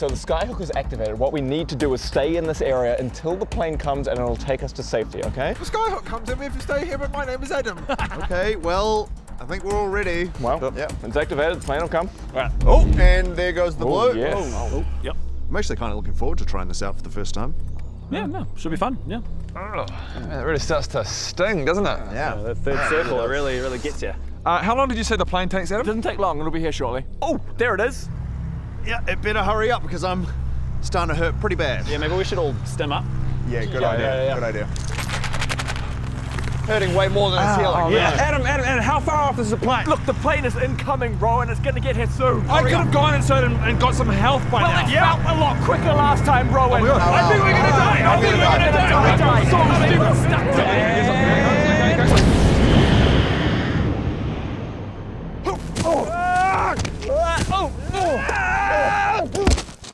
So the Skyhook is activated. What we need to do is stay in this area until the plane comes and it'll take us to safety, okay? The Skyhook comes in if you stay here, but my name is Adam. Okay, well, I think we're all ready. Well, yeah. It's activated, the plane will come. All right. Oh, and there goes the blue. Yes. Oh, yep. I'm actually kind of looking forward to trying this out for the first time. Yeah, no, should be fun, yeah. Oh, that really starts to sting, doesn't it? Yeah. That third circle, it really, really gets you. How long did you say the plane takes, Adam? It doesn't take long, it'll be here shortly. Oh, there it is. Yeah, it better hurry up because I'm starting to hurt pretty bad. Yeah, maybe we should all stem up. Yeah, good idea. Hurting way more than it's healing. Oh, yeah. Adam, how far off is the plane? Look, the plane is incoming, bro, and it's going to get here soon. I could have gone inside and got some health by now. Well, it felt a lot quicker last time, bro. I think we're going to die. I think we're going to die. We're so stupid.